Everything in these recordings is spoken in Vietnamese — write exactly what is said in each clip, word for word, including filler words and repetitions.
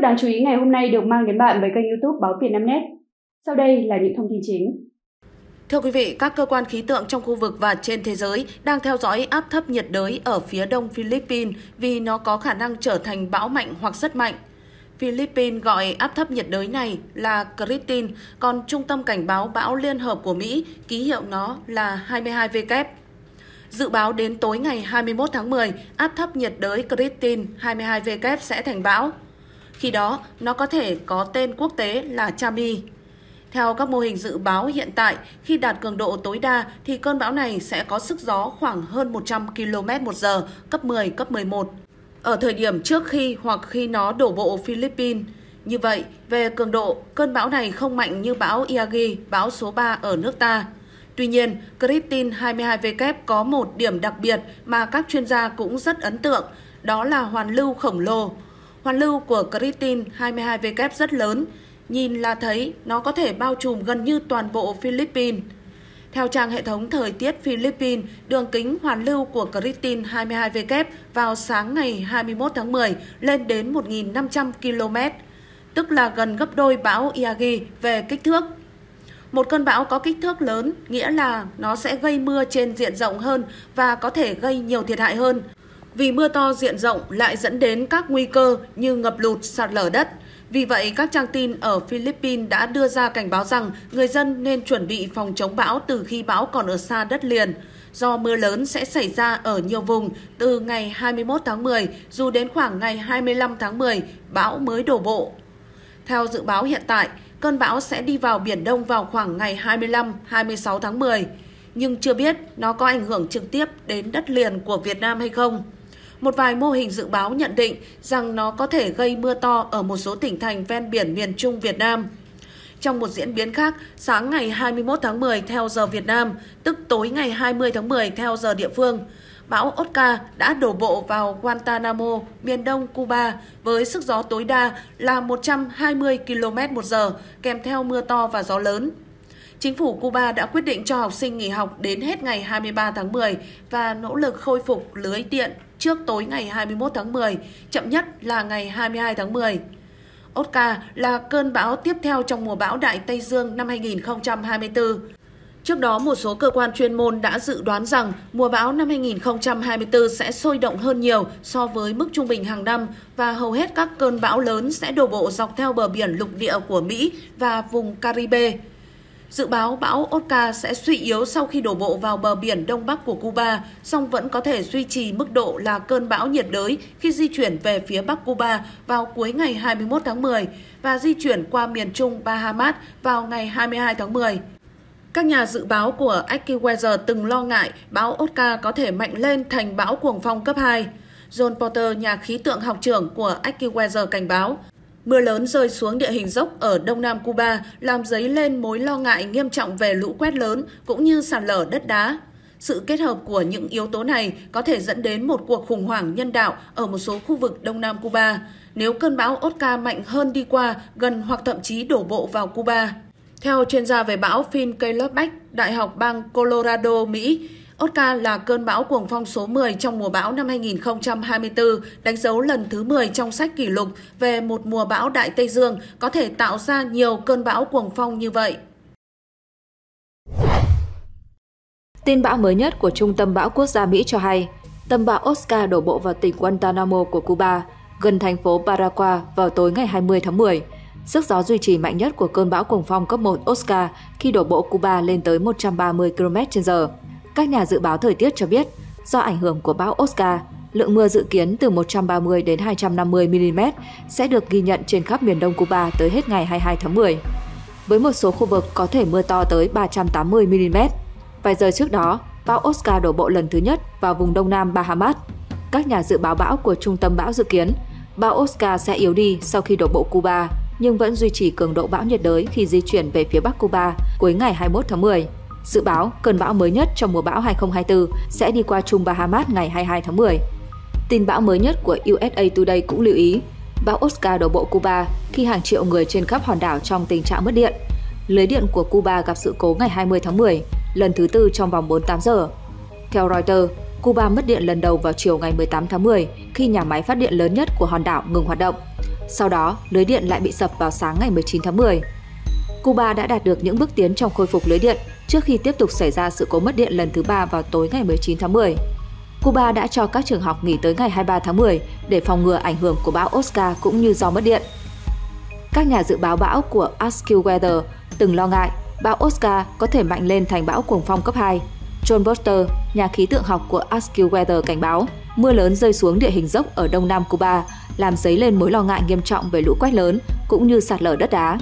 tức đáng chú ý ngày hôm nay được mang đến bạn với kênh YouTube báo Vietnamnet. Sau đây là những thông tin chính. Thưa quý vị, các cơ quan khí tượng trong khu vực và trên thế giới đang theo dõi áp thấp nhiệt đới ở phía đông Philippines vì nó có khả năng trở thành bão mạnh hoặc rất mạnh. Philippines gọi áp thấp nhiệt đới này là Kristine, còn Trung tâm Cảnh báo Bão Liên Hợp của Mỹ ký hiệu nó là hai mươi hai W. Dự báo đến tối ngày hai mươi mốt tháng mười, áp thấp nhiệt đới Kristine hai mươi hai W sẽ thành bão. Khi đó, nó có thể có tên quốc tế là Chami. Theo các mô hình dự báo hiện tại, khi đạt cường độ tối đa thì cơn bão này sẽ có sức gió khoảng hơn một trăm ki lô mét trên giờ, cấp mười, cấp mười một. Ở thời điểm trước khi hoặc khi nó đổ bộ Philippines. Như vậy, về cường độ, cơn bão này không mạnh như bão Yagi, bão số ba ở nước ta. Tuy nhiên, Kristine hai mươi hai W có một điểm đặc biệt mà các chuyên gia cũng rất ấn tượng, đó là hoàn lưu khổng lồ. Hoàn lưu của Kristine hai mươi hai W rất lớn, nhìn là thấy nó có thể bao trùm gần như toàn bộ Philippines. Theo trang hệ thống thời tiết Philippines, đường kính hoàn lưu của Kristine hai mươi hai W vào sáng ngày hai mươi mốt tháng mười lên đến một nghìn năm trăm ki lô mét, tức là gần gấp đôi bão Yagi về kích thước. Một cơn bão có kích thước lớn nghĩa là nó sẽ gây mưa trên diện rộng hơn và có thể gây nhiều thiệt hại hơn. Vì mưa to diện rộng lại dẫn đến các nguy cơ như ngập lụt, sạt lở đất. Vì vậy, các trang tin ở Philippines đã đưa ra cảnh báo rằng người dân nên chuẩn bị phòng chống bão từ khi bão còn ở xa đất liền, do mưa lớn sẽ xảy ra ở nhiều vùng từ ngày hai mươi mốt tháng mười, dù đến khoảng ngày hai mươi lăm tháng mười, bão mới đổ bộ. Theo dự báo hiện tại, cơn bão sẽ đi vào Biển Đông vào khoảng ngày hai mươi lăm đến hai mươi sáu tháng mười, nhưng chưa biết nó có ảnh hưởng trực tiếp đến đất liền của Việt Nam hay không. Một vài mô hình dự báo nhận định rằng nó có thể gây mưa to ở một số tỉnh thành ven biển miền Trung Việt Nam. Trong một diễn biến khác, sáng ngày hai mươi mốt tháng mười theo giờ Việt Nam, tức tối ngày hai mươi tháng mười theo giờ địa phương, bão Oca đã đổ bộ vào Guantanamo, miền đông Cuba với sức gió tối đa là một trăm hai mươi ki lô mét trên giờ, kèm theo mưa to và gió lớn. Chính phủ Cuba đã quyết định cho học sinh nghỉ học đến hết ngày hai mươi ba tháng mười và nỗ lực khôi phục lưới điện trước tối ngày hai mươi mốt tháng mười, chậm nhất là ngày hai mươi hai tháng mười. Oca là cơn bão tiếp theo trong mùa bão Đại Tây Dương năm hai nghìn không trăm hai mươi tư. Trước đó, một số cơ quan chuyên môn đã dự đoán rằng mùa bão năm hai nghìn không trăm hai mươi tư sẽ sôi động hơn nhiều so với mức trung bình hàng năm và hầu hết các cơn bão lớn sẽ đổ bộ dọc theo bờ biển lục địa của Mỹ và vùng Caribe. Dự báo bão Oca sẽ suy yếu sau khi đổ bộ vào bờ biển Đông Bắc của Cuba, song vẫn có thể duy trì mức độ là cơn bão nhiệt đới khi di chuyển về phía Bắc Cuba vào cuối ngày hai mươi mốt tháng mười và di chuyển qua miền Trung Bahamas vào ngày hai mươi hai tháng mười. Các nhà dự báo của AccuWeather từng lo ngại bão Oca có thể mạnh lên thành bão cuồng phong cấp hai. John Porter, nhà khí tượng học trưởng của AccuWeather cảnh báo, mưa lớn rơi xuống địa hình dốc ở đông nam Cuba làm dấy lên mối lo ngại nghiêm trọng về lũ quét lớn cũng như sạt lở đất đá. Sự kết hợp của những yếu tố này có thể dẫn đến một cuộc khủng hoảng nhân đạo ở một số khu vực đông nam Cuba nếu cơn bão Oca mạnh hơn đi qua gần hoặc thậm chí đổ bộ vào Cuba. Theo chuyên gia về bão Phil Klotzbach, Đại học bang Colorado, Mỹ, Oca là cơn bão cuồng phong số mười trong mùa bão năm hai nghìn không trăm hai mươi tư, đánh dấu lần thứ mười trong sách kỷ lục về một mùa bão Đại Tây Dương có thể tạo ra nhiều cơn bão cuồng phong như vậy. Tin bão mới nhất của Trung tâm Bão Quốc gia Mỹ cho hay, tâm bão Oca đổ bộ vào tỉnh Guantanamo của Cuba, gần thành phố Paraguay vào tối ngày hai mươi tháng mười. Sức gió duy trì mạnh nhất của cơn bão cuồng phong cấp một Oca khi đổ bộ Cuba lên tới một trăm ba mươi ki lô mét trên giờ. Các nhà dự báo thời tiết cho biết, do ảnh hưởng của bão Oca, lượng mưa dự kiến từ một trăm ba mươi đến hai trăm năm mươi mi li mét sẽ được ghi nhận trên khắp miền đông Cuba tới hết ngày hai mươi hai tháng mười, với một số khu vực có thể mưa to tới ba trăm tám mươi mi li mét. Vài giờ trước đó, bão Oca đổ bộ lần thứ nhất vào vùng đông nam Bahamas. Các nhà dự báo bão của Trung tâm Bão dự kiến, bão Oca sẽ yếu đi sau khi đổ bộ Cuba, nhưng vẫn duy trì cường độ bão nhiệt đới khi di chuyển về phía bắc Cuba cuối ngày hai mươi mốt tháng mười. Dự báo, cơn bão mới nhất trong mùa bão hai nghìn không trăm hai mươi tư sẽ đi qua Trung Bahamas ngày hai mươi hai tháng mười. Tin bão mới nhất của u ét a Today cũng lưu ý, bão Oca đổ bộ Cuba khi hàng triệu người trên khắp hòn đảo trong tình trạng mất điện. Lưới điện của Cuba gặp sự cố ngày hai mươi tháng mười, lần thứ tư trong vòng bốn mươi tám giờ. Theo Reuters, Cuba mất điện lần đầu vào chiều ngày mười tám tháng mười khi nhà máy phát điện lớn nhất của hòn đảo ngừng hoạt động. Sau đó, lưới điện lại bị sập vào sáng ngày mười chín tháng mười. Cuba đã đạt được những bước tiến trong khôi phục lưới điện trước khi tiếp tục xảy ra sự cố mất điện lần thứ ba vào tối ngày mười chín tháng mười. Cuba đã cho các trường học nghỉ tới ngày hai mươi ba tháng mười để phòng ngừa ảnh hưởng của bão Oca cũng như do mất điện. Các nhà dự báo bão của AccuWeather từng lo ngại bão Oca có thể mạnh lên thành bão cuồng phong cấp hai. John Porter, nhà khí tượng học của AccuWeather cảnh báo mưa lớn rơi xuống địa hình dốc ở đông nam Cuba làm dấy lên mối lo ngại nghiêm trọng về lũ quét lớn cũng như sạt lở đất đá.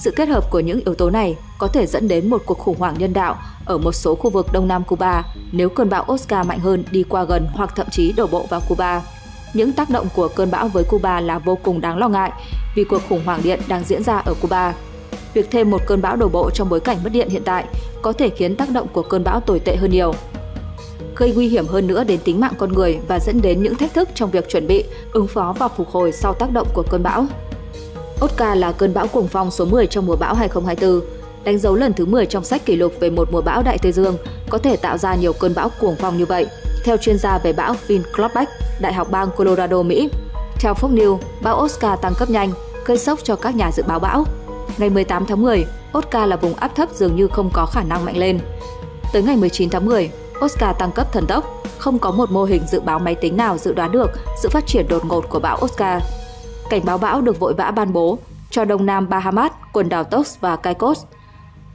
Sự kết hợp của những yếu tố này có thể dẫn đến một cuộc khủng hoảng nhân đạo ở một số khu vực đông nam Cuba nếu cơn bão Oca mạnh hơn đi qua gần hoặc thậm chí đổ bộ vào Cuba. Những tác động của cơn bão với Cuba là vô cùng đáng lo ngại vì cuộc khủng hoảng điện đang diễn ra ở Cuba. Việc thêm một cơn bão đổ bộ trong bối cảnh mất điện hiện tại có thể khiến tác động của cơn bão tồi tệ hơn nhiều, gây nguy hiểm hơn nữa đến tính mạng con người và dẫn đến những thách thức trong việc chuẩn bị, ứng phó và phục hồi sau tác động của cơn bão. Oca là cơn bão cuồng phong số mười trong mùa bão hai không hai tư, đánh dấu lần thứ mười trong sách kỷ lục về một mùa bão Đại Tây Dương có thể tạo ra nhiều cơn bão cuồng phong như vậy, theo chuyên gia về bão Phil Klotzbach, Đại học bang Colorado, Mỹ. Theo Fox News, bão Oca tăng cấp nhanh, gây sốc cho các nhà dự báo bão. Ngày mười tám tháng mười, Oca là vùng áp thấp dường như không có khả năng mạnh lên. Tới ngày mười chín tháng mười, Oca tăng cấp thần tốc, không có một mô hình dự báo máy tính nào dự đoán được sự phát triển đột ngột của bão Oca. Cảnh báo bão được vội vã ban bố cho đông nam Bahamas, quần đảo Tos và Caicos.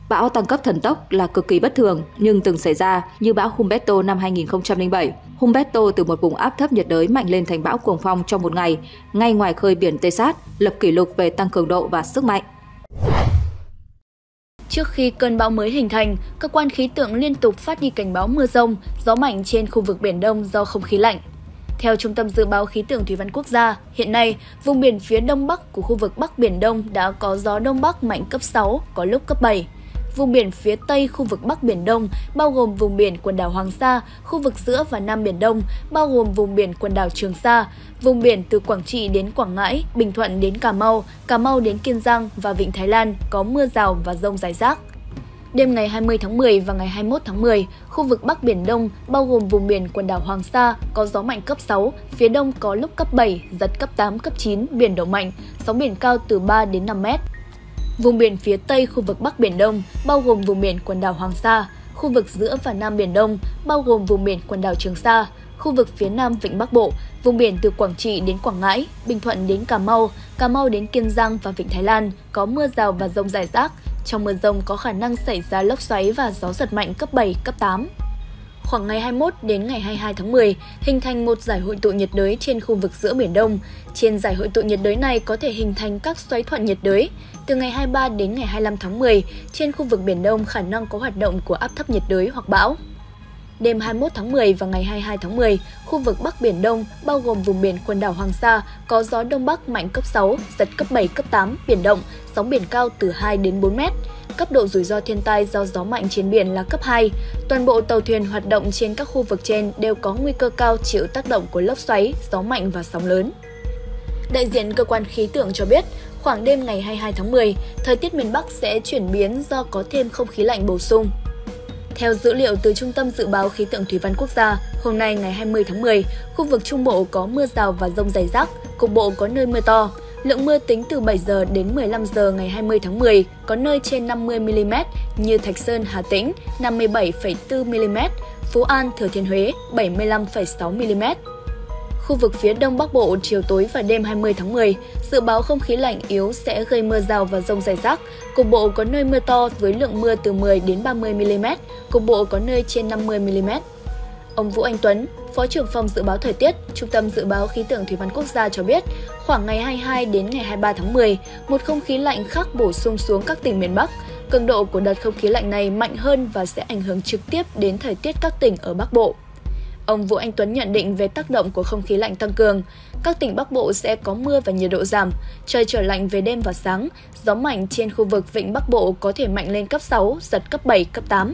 Bão tăng cấp thần tốc là cực kỳ bất thường nhưng từng xảy ra như bão Humberto năm hai nghìn không trăm lẻ bảy. Humberto từ một vùng áp thấp nhiệt đới mạnh lên thành bão cuồng phong trong một ngày, ngay ngoài khơi biển Texas, lập kỷ lục về tăng cường độ và sức mạnh. Trước khi cơn bão mới hình thành, cơ quan khí tượng liên tục phát đi cảnh báo mưa rông, gió mạnh trên khu vực Biển Đông do không khí lạnh. Theo Trung tâm Dự báo Khí tượng Thủy văn Quốc gia, hiện nay, vùng biển phía Đông Bắc của khu vực Bắc Biển Đông đã có gió Đông Bắc mạnh cấp sáu, có lúc cấp bảy. Vùng biển phía Tây khu vực Bắc Biển Đông, bao gồm vùng biển quần đảo Hoàng Sa, khu vực giữa và Nam Biển Đông, bao gồm vùng biển quần đảo Trường Sa, vùng biển từ Quảng Trị đến Quảng Ngãi, Bình Thuận đến Cà Mau, Cà Mau đến Kiên Giang và Vịnh Thái Lan có mưa rào và dông rải rác. Đêm ngày hai mươi tháng mười và ngày hai mươi mốt tháng mười, khu vực Bắc Biển Đông, bao gồm vùng biển quần đảo Hoàng Sa, có gió mạnh cấp sáu, phía đông có lúc cấp bảy, giật cấp tám, cấp chín, biển động mạnh, sóng biển cao từ ba đến năm mét. Vùng biển phía Tây khu vực Bắc Biển Đông, bao gồm vùng biển quần đảo Hoàng Sa, khu vực giữa và Nam Biển Đông, bao gồm vùng biển quần đảo Trường Sa, khu vực phía Nam Vịnh Bắc Bộ, vùng biển từ Quảng Trị đến Quảng Ngãi, Bình Thuận đến Cà Mau, Cà Mau đến Kiên Giang và Vịnh Thái Lan có mưa rào và dông rải rác. Trong mưa dông có khả năng xảy ra lốc xoáy và gió giật mạnh cấp bảy, cấp tám. Khoảng ngày hai mươi mốt đến ngày hai mươi hai tháng mười, hình thành một giải hội tụ nhiệt đới trên khu vực giữa Biển Đông. Trên giải hội tụ nhiệt đới này có thể hình thành các xoáy thuận nhiệt đới. Từ ngày hai mươi ba đến ngày hai mươi lăm tháng mười, trên khu vực Biển Đông khả năng có hoạt động của áp thấp nhiệt đới hoặc bão. Đêm hai mươi mốt tháng mười và ngày hai mươi hai tháng mười, khu vực Bắc Biển Đông, bao gồm vùng biển quần đảo Hoàng Sa, có gió Đông Bắc mạnh cấp sáu, giật cấp bảy, cấp tám, biển động, sóng biển cao từ hai đến bốn mét. Cấp độ rủi ro thiên tai do gió mạnh trên biển là cấp hai. Toàn bộ tàu thuyền hoạt động trên các khu vực trên đều có nguy cơ cao chịu tác động của lốc xoáy, gió mạnh và sóng lớn. Đại diện cơ quan khí tượng cho biết, khoảng đêm ngày hai mươi hai tháng mười, thời tiết miền Bắc sẽ chuyển biến do có thêm không khí lạnh bổ sung. Theo dữ liệu từ Trung tâm Dự báo Khí tượng Thủy văn Quốc gia, hôm nay ngày hai mươi tháng mười, khu vực Trung Bộ có mưa rào và dông rải rác, cục bộ có nơi mưa to. Lượng mưa tính từ bảy giờ đến mười lăm giờ ngày hai mươi tháng mười, có nơi trên năm mươi mi li mét như Thạch Sơn, Hà Tĩnh năm mươi bảy phẩy bốn mi li mét, Phú An, Thừa Thiên Huế bảy mươi lăm phẩy sáu mi li mét. Khu vực phía Đông Bắc Bộ chiều tối và đêm hai mươi tháng mười, dự báo không khí lạnh yếu sẽ gây mưa rào và dông rải rác, cục bộ có nơi mưa to với lượng mưa từ mười đến ba mươi mi li mét, cục bộ có nơi trên năm mươi mi li mét. Ông Vũ Anh Tuấn, Phó trưởng phòng dự báo thời tiết, Trung tâm Dự báo Khí tượng Thủy văn Quốc gia cho biết, khoảng ngày hai mươi hai đến ngày hai mươi ba tháng mười, một không khí lạnh khác bổ sung xuống các tỉnh miền Bắc. Cường độ của đợt không khí lạnh này mạnh hơn và sẽ ảnh hưởng trực tiếp đến thời tiết các tỉnh ở Bắc Bộ. Ông Vũ Anh Tuấn nhận định về tác động của không khí lạnh tăng cường, các tỉnh Bắc Bộ sẽ có mưa và nhiệt độ giảm, trời trở lạnh về đêm và sáng, gió mạnh trên khu vực Vịnh Bắc Bộ có thể mạnh lên cấp sáu, giật cấp bảy, cấp tám.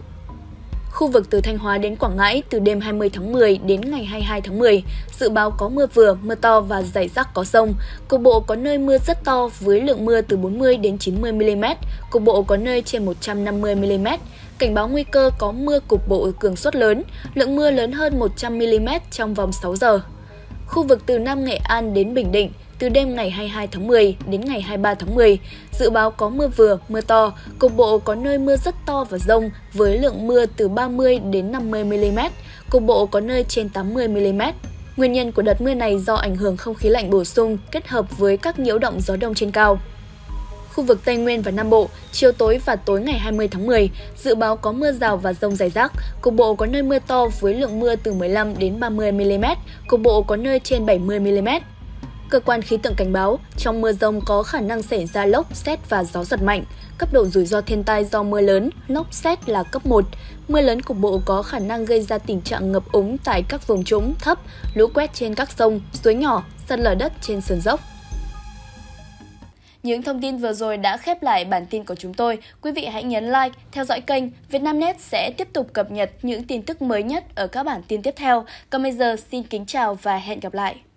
Khu vực từ Thanh Hóa đến Quảng Ngãi từ đêm hai mươi tháng mười đến ngày hai mươi hai tháng mười, dự báo có mưa vừa, mưa to và rải rác có dông, cục bộ có nơi mưa rất to với lượng mưa từ bốn mươi đến chín mươi mi li mét, cục bộ có nơi trên một trăm năm mươi mi li mét. Cảnh báo nguy cơ có mưa cục bộ cường suất lớn, lượng mưa lớn hơn một trăm mi li mét trong vòng sáu giờ. Khu vực từ Nam Nghệ An đến Bình Định, từ đêm ngày hai mươi hai tháng mười đến ngày hai mươi ba tháng mười. Dự báo có mưa vừa, mưa to, cục bộ có nơi mưa rất to và dông với lượng mưa từ ba mươi đến năm mươi mi li mét, cục bộ có nơi trên tám mươi mi li mét. Nguyên nhân của đợt mưa này do ảnh hưởng không khí lạnh bổ sung kết hợp với các nhiễu động gió đông trên cao. Khu vực Tây Nguyên và Nam Bộ, chiều tối và tối ngày hai mươi tháng mười, dự báo có mưa rào và dông rải rác, cục bộ có nơi mưa to với lượng mưa từ mười lăm đến ba mươi mi li mét, cục bộ có nơi trên bảy mươi mi li mét. Cơ quan khí tượng cảnh báo, trong mưa dông có khả năng xảy ra lốc, sét và gió giật mạnh. Cấp độ rủi ro thiên tai do mưa lớn, lốc sét là cấp một. Mưa lớn cục bộ có khả năng gây ra tình trạng ngập úng tại các vùng trũng thấp, lũ quét trên các sông, suối nhỏ, sạt lở đất trên sườn dốc. Những thông tin vừa rồi đã khép lại bản tin của chúng tôi. Quý vị hãy nhấn like, theo dõi kênh. Vietnamnet sẽ tiếp tục cập nhật những tin tức mới nhất ở các bản tin tiếp theo. Còn bây giờ, xin kính chào và hẹn gặp lại!